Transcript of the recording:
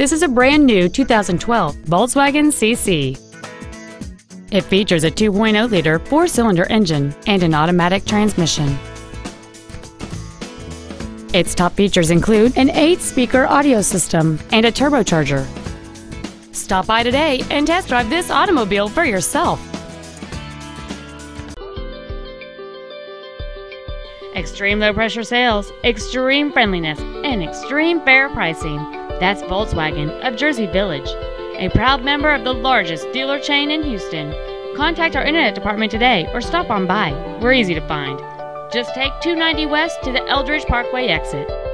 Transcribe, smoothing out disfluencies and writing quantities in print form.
This is a brand new 2012 Volkswagen CC. It features a 2.0-liter four-cylinder engine and an automatic transmission. Its top features include an 8-speaker audio system and a turbocharger. Stop by today and test drive this automobile for yourself. Extreme low-pressure sales, extreme friendliness, and extreme fair pricing. That's Volkswagen of Jersey Village, a proud member of the largest dealer chain in Houston. Contact our Internet department today or stop on by. We're easy to find. Just take 290 West to the Eldridge Parkway exit.